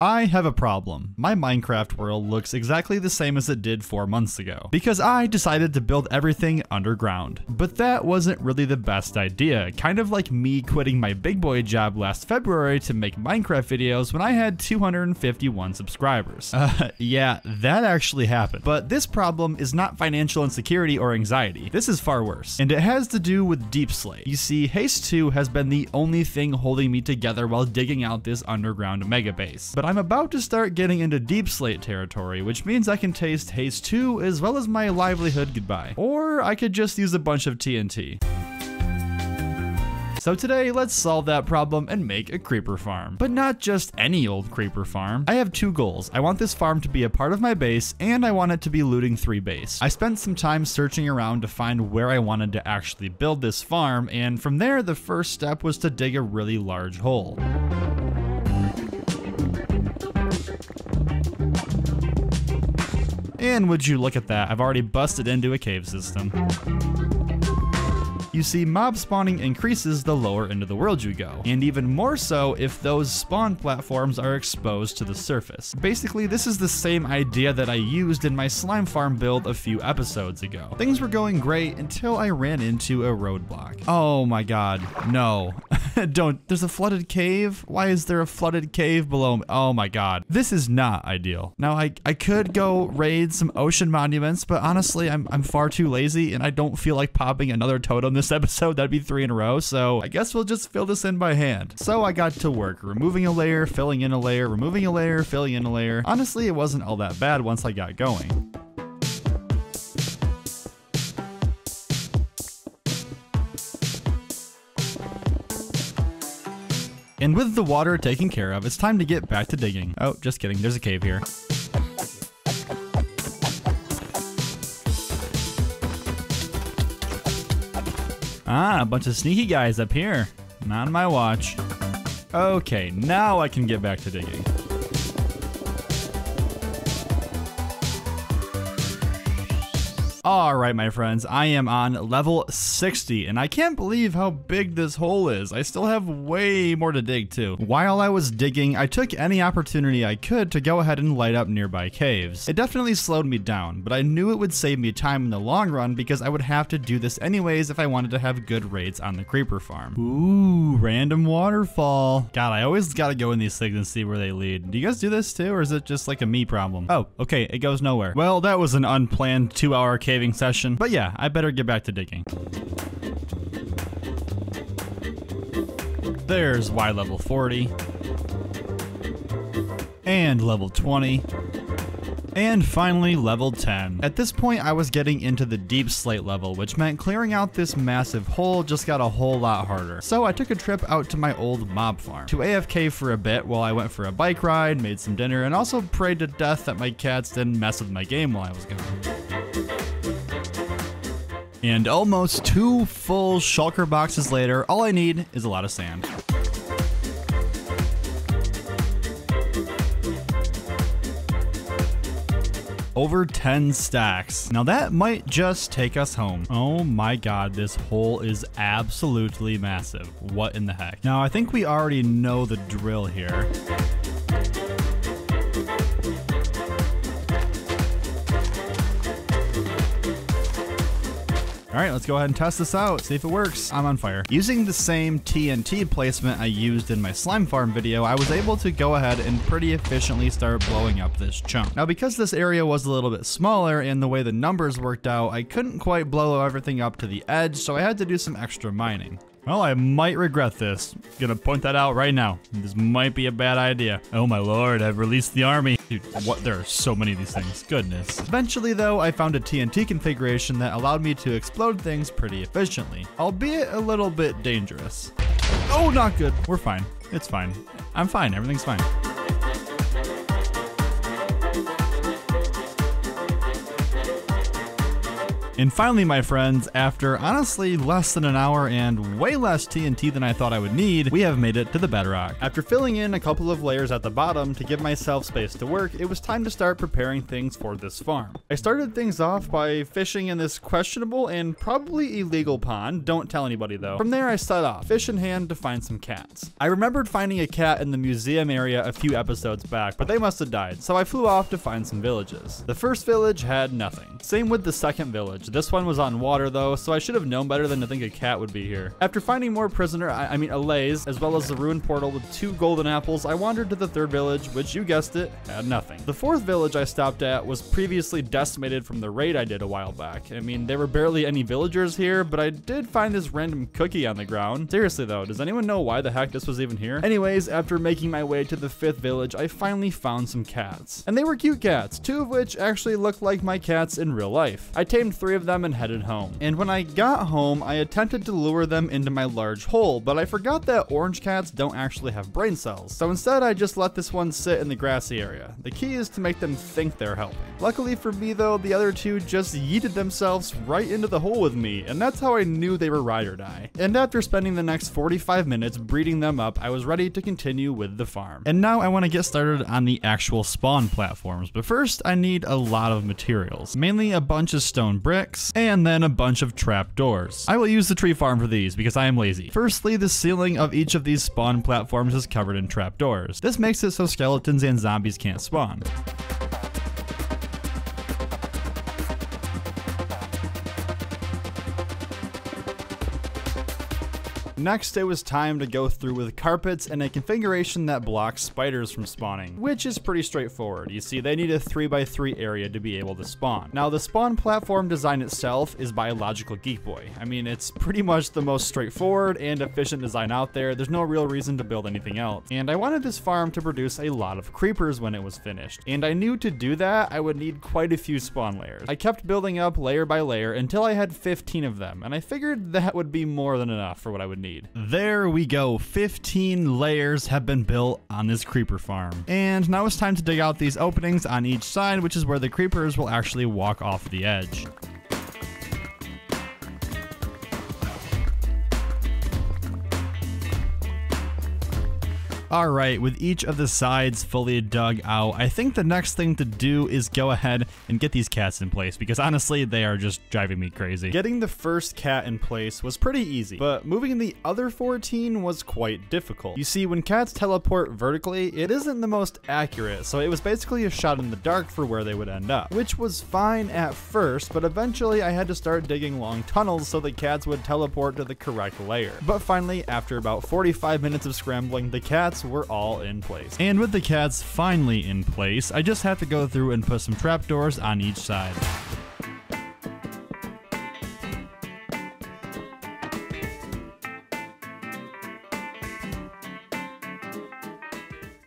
I have a problem. My Minecraft world looks exactly the same as it did 4 months ago because I decided to build everything underground. But that wasn't really the best idea, kind of like me quitting my big boy job last February to make Minecraft videos when I had 251 subscribers. Yeah, that actually happened. But this problem is not financial insecurity or anxiety. This is far worse, and it has to do with Deep Slate. You see, Haste 2 has been the only thing holding me together while digging out this underground mega base. But I'm about to start getting into Deep Slate territory, which means I can taste Haste 2 as well as my livelihood goodbye. Or I could just use a bunch of TNT. So today, let's solve that problem and make a creeper farm. But not just any old creeper farm. I have two goals. I want this farm to be a part of my base, and I want it to be looting 3 base. I spent some time searching around to find where I wanted to actually build this farm, and from there, the first step was to dig a really large hole. And would you look at that, I've already busted into a cave system. You see, mob spawning increases the lower into the world you go, and even more so if those spawn platforms are exposed to the surface. Basically, this is the same idea that I used in my slime farm build a few episodes ago. Things were going great until I ran into a roadblock. Oh my god, no. Don't. There's a flooded cave? Why is there a flooded cave below me? Oh my god. This is not ideal. Now, I could go raid some ocean monuments, but honestly, I'm far too lazy, and I don't feel like popping another totem this episode. That'd be 3 in a row, so I guess we'll just fill this in by hand. So I got to work, removing a layer, filling in a layer, removing a layer, filling in a layer. Honestly, it wasn't all that bad once I got going. And with the water taken care of, it's time to get back to digging. Oh, just kidding, there's a cave here. Ah, a bunch of sneaky guys up here. Not on my watch. Okay, now I can get back to digging. Alright my friends, I am on level 60, and I can't believe how big this hole is. I still have way more to dig too. While I was digging, I took any opportunity I could to go ahead and light up nearby caves. It definitely slowed me down, but I knew it would save me time in the long run because I would have to do this anyways if I wanted to have good raids on the creeper farm. Ooh, random waterfall. God, I always gotta go in these things and see where they lead. Do you guys do this too, or is it just like a me problem? Oh, okay, it goes nowhere. Well, that was an unplanned 2-hour cave session, but yeah, I better get back to digging. There's Y level 40, and level 20, and finally level 10. At this point, I was getting into the Deep Slate level, which meant clearing out this massive hole just got a whole lot harder. So I took a trip out to my old mob farm to AFK for a bit while I went for a bike ride, made some dinner, and also prayed to death that my cats didn't mess with my game while I was gone. And almost 2 full shulker boxes later, all I need is a lot of sand. Over 10 stacks. Now that might just take us home. Oh my god, this hole is absolutely massive. What in the heck? Now I think we already know the drill here. All right, let's go ahead and test this out, see if it works. I'm on fire. Using the same TNT placement I used in my slime farm video, I was able to go ahead and pretty efficiently start blowing up this chunk. Now, because this area was a little bit smaller and the way the numbers worked out, I couldn't quite blow everything up to the edge, so I had to do some extra mining. Well, I might regret this. I'm gonna point that out right now. This might be a bad idea. Oh my lord, I've released the army. Dude, what? There are so many of these things. Goodness. Eventually though, I found a TNT configuration that allowed me to explode things pretty efficiently, albeit a little bit dangerous. Oh, not good. We're fine. It's fine. I'm fine. Everything's fine. And finally, my friends, after honestly less than an hour and way less TNT than I thought I would need, we have made it to the bedrock. After filling in a couple of layers at the bottom to give myself space to work, it was time to start preparing things for this farm. I started things off by fishing in this questionable and probably illegal pond, don't tell anybody though. From there I set off, fish in hand, to find some cats. I remembered finding a cat in the museum area a few episodes back, but they must have died, so I flew off to find some villages. The first village had nothing. Same with the second village. This one was on water though, so I should have known better than to think a cat would be here. After finding more allays, as well as the ruined portal with 2 golden apples, I wandered to the third village, which you guessed it, had nothing. The fourth village I stopped at was previously decimated from the raid I did a while back. I mean, there were barely any villagers here, but I did find this random cookie on the ground. Seriously though, does anyone know why the heck this was even here? Anyways, after making my way to the fifth village, I finally found some cats. And they were cute cats, 2 of which actually looked like my cats in real life. I tamed 3 of them and headed home. And when I got home, I attempted to lure them into my large hole, but I forgot that orange cats don't actually have brain cells. So instead, I just let this one sit in the grassy area. The key is to make them think they're helping. Luckily for me though, the other 2 just yeeted themselves right into the hole with me, and that's how I knew they were ride or die. And after spending the next 45 minutes breeding them up, I was ready to continue with the farm. And now I want to get started on the actual spawn platforms, but first I need a lot of materials, mainly a bunch of stone bricks, and then a bunch of trap doors. I will use the tree farm for these because I am lazy. Firstly, the ceiling of each of these spawn platforms is covered in trap doors. This makes it so skeletons and zombies can't spawn. Next, it was time to go through with carpets and a configuration that blocks spiders from spawning, which is pretty straightforward. You see, they need a 3x3 area to be able to spawn. Now, the spawn platform design itself is by Logical Geekboy. I mean, it's pretty much the most straightforward and efficient design out there. There's no real reason to build anything else. And I wanted this farm to produce a lot of creepers when it was finished. And I knew to do that, I would need quite a few spawn layers. I kept building up layer by layer until I had 15 of them, and I figured that would be more than enough for what I would need. There we go, 15 layers have been built on this creeper farm. And now it's time to dig out these openings on each side, which is where the creepers will actually walk off the edge. Alright, with each of the sides fully dug out, I think the next thing to do is go ahead and get these cats in place, because honestly, they are just driving me crazy. Getting the first cat in place was pretty easy, but moving the other 14 was quite difficult. You see, when cats teleport vertically, it isn't the most accurate, so it was basically a shot in the dark for where they would end up, which was fine at first, but eventually I had to start digging long tunnels so the cats would teleport to the correct layer. But finally, after about 45 minutes of scrambling, the cats were all in place. And with the cats finally in place, I just have to go through and put some trapdoors on each side.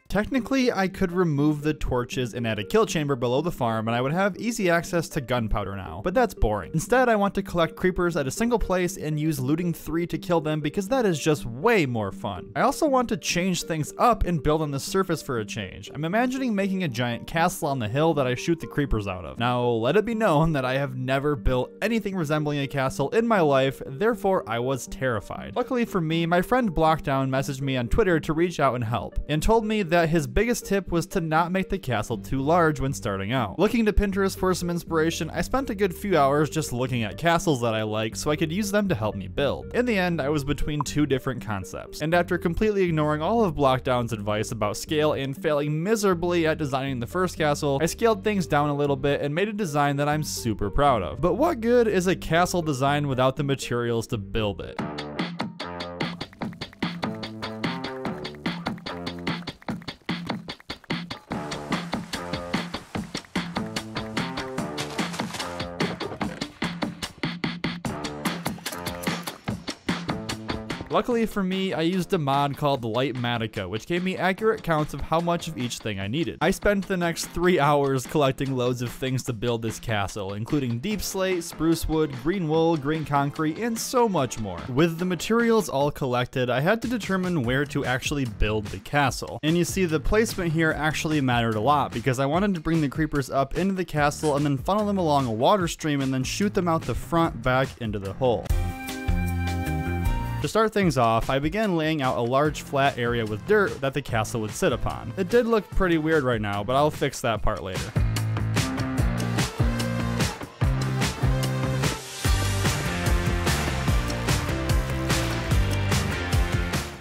Technically, I could remove the torches and add a kill chamber below the farm, and I would have easy access to gunpowder now, but that's boring. Instead, I want to collect creepers at a single place and use looting 3 to kill them, because that is just way more fun. I also want to change things up and build on the surface for a change. I'm imagining making a giant castle on the hill that I shoot the creepers out of. Now, let it be known that I have never built anything resembling a castle in my life, therefore I was terrified. Luckily for me, my friend Blockdown messaged me on Twitter to reach out and help, and told me that his biggest tip was to not make the castle too large when starting out. Looking to Pinterest for some inspiration, I spent a good few hours just looking at castles that I like so I could use them to help me build. In the end, I was between 2 different concepts, and after completely ignoring all of Blockdown's advice about scale and failing miserably at designing the first castle, I scaled things down a little bit and made a design that I'm super proud of. But what good is a castle design without the materials to build it? Luckily for me, I used a mod called Lightmatica, which gave me accurate counts of how much of each thing I needed. I spent the next 3 hours collecting loads of things to build this castle, including deep slate, spruce wood, green wool, green concrete, and so much more. With the materials all collected, I had to determine where to actually build the castle. And you see, the placement here actually mattered a lot, because I wanted to bring the creepers up into the castle and then funnel them along a water stream and then shoot them out the front back into the hole. To start things off, I began laying out a large flat area with dirt that the castle would sit upon. It did look pretty weird right now, but I'll fix that part later.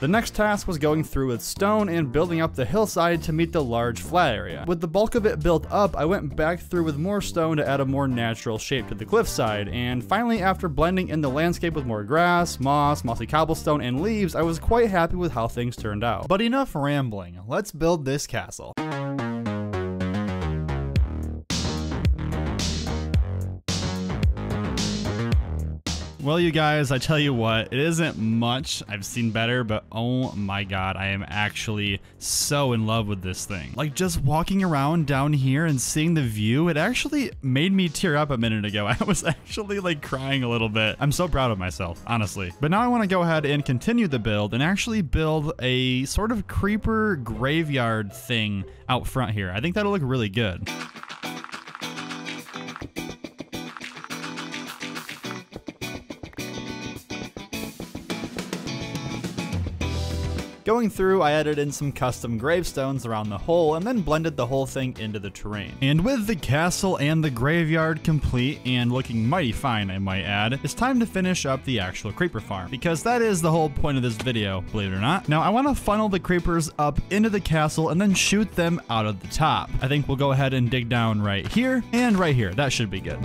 The next task was going through with stone and building up the hillside to meet the large flat area. With the bulk of it built up, I went back through with more stone to add a more natural shape to the cliffside, and finally, after blending in the landscape with more grass, moss, mossy cobblestone, and leaves, I was quite happy with how things turned out. But enough rambling, let's build this castle. Well, you guys, I tell you what, it isn't much. I've seen better, but oh my god, I am actually so in love with this thing. Like, just walking around down here and seeing the view, it actually made me tear up a minute ago. I was actually like crying a little bit. I'm so proud of myself, honestly. But now I want to go ahead and continue the build and actually build a sort of creeper graveyard thing out front here. I think that'll look really good. Going through, I added in some custom gravestones around the hole and then blended the whole thing into the terrain. And with the castle and the graveyard complete and looking mighty fine, I might add, it's time to finish up the actual creeper farm, because that is the whole point of this video, believe it or not. Now I want to funnel the creepers up into the castle and then shoot them out of the top. I think we'll go ahead and dig down right here and right here. That should be good.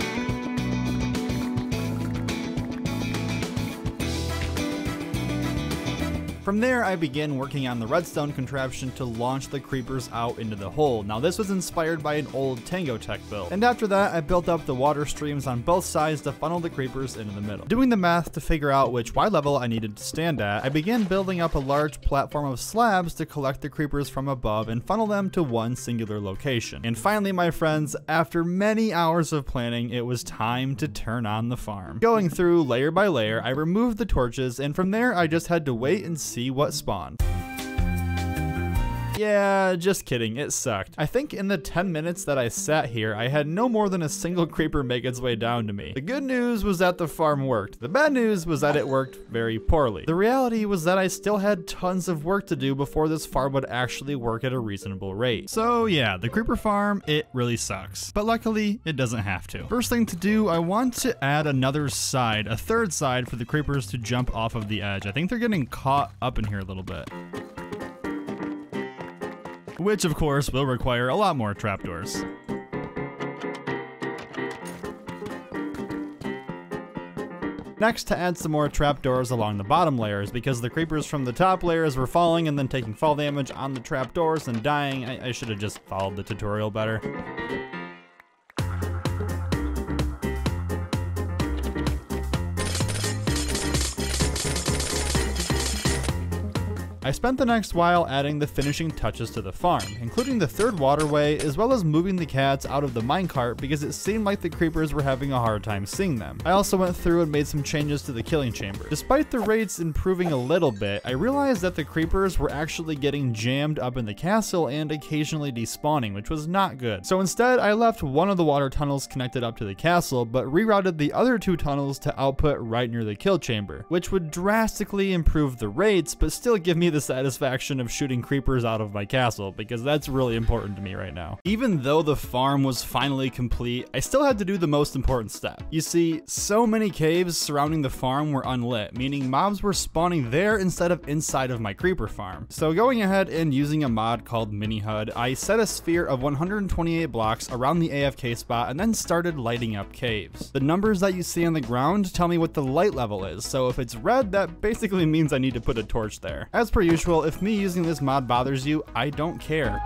From there, I began working on the redstone contraption to launch the creepers out into the hole. Now this was inspired by an old Tango Tech build. And after that, I built up the water streams on both sides to funnel the creepers into the middle. Doing the math to figure out which Y level I needed to stand at, I began building up a large platform of slabs to collect the creepers from above and funnel them to one singular location. And finally, my friends, after many hours of planning, it was time to turn on the farm. Going through layer by layer, I removed the torches, and from there, I just had to wait and see what spawned. Yeah, just kidding, it sucked. I think in the 10 minutes that I sat here, I had no more than a single creeper make its way down to me. The good news was that the farm worked. The bad news was that it worked very poorly. The reality was that I still had tons of work to do before this farm would actually work at a reasonable rate. So yeah, the creeper farm, it really sucks. But luckily, it doesn't have to. First thing to do, I want to add another side, a third side for the creepers to jump off of the edge. I think they're getting caught up in here a little bit, which of course will require a lot more trapdoors. Next, to add some more trapdoors along the bottom layers, because the creepers from the top layers were falling and then taking fall damage on the trapdoors and dying. I should have just followed the tutorial better. I spent the next while adding the finishing touches to the farm, including the third waterway, as well as moving the cats out of the minecart because it seemed like the creepers were having a hard time seeing them. I also went through and made some changes to the killing chamber. Despite the rates improving a little bit, I realized that the creepers were actually getting jammed up in the castle and occasionally despawning, which was not good. So instead, I left one of the water tunnels connected up to the castle, but rerouted the other two tunnels to output right near the kill chamber, which would drastically improve the rates, but still give me the satisfaction of shooting creepers out of my castle, because that's really important to me right now. Even though the farm was finally complete, I still had to do the most important step. You see, so many caves surrounding the farm were unlit, meaning mobs were spawning there instead of inside of my creeper farm. So going ahead and using a mod called Mini HUD, I set a sphere of 128 blocks around the AFK spot and then started lighting up caves. The numbers that you see on the ground tell me what the light level is, so if it's red, that basically means I need to put a torch there. As per usual, if me using this mod bothers you, I don't care.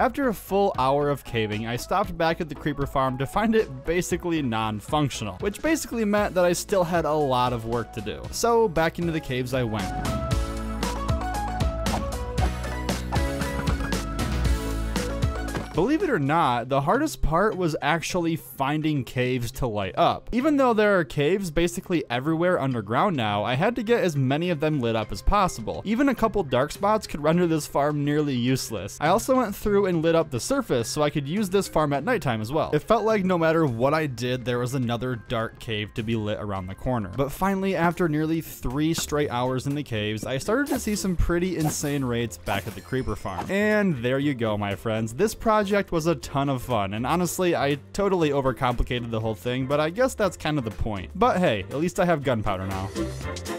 After a full hour of caving, I stopped back at the creeper farm to find it basically non-functional, which basically meant that I still had a lot of work to do. So back into the caves I went. Believe it or not, the hardest part was actually finding caves to light up. Even though there are caves basically everywhere underground now, I had to get as many of them lit up as possible. Even a couple dark spots could render this farm nearly useless. I also went through and lit up the surface so I could use this farm at nighttime as well. It felt like no matter what I did, there was another dark cave to be lit around the corner. But finally, after nearly 3 straight hours in the caves, I started to see some pretty insane rates back at the creeper farm. And there you go, my friends. This project was a ton of fun, and honestly, I totally overcomplicated the whole thing, but I guess that's kind of the point. But hey, at least I have gunpowder now.